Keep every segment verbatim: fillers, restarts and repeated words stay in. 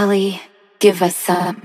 Ellie, give us some.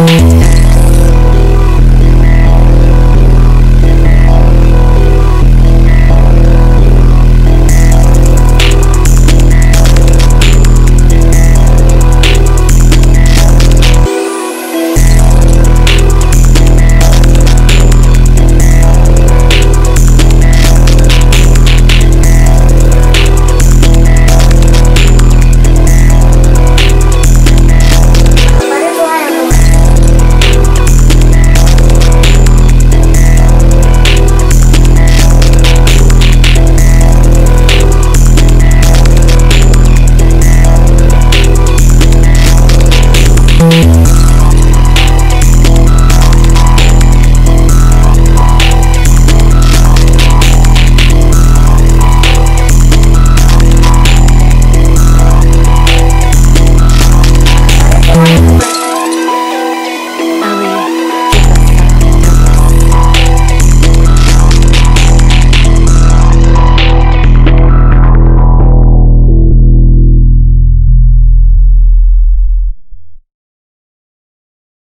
We'll be right back.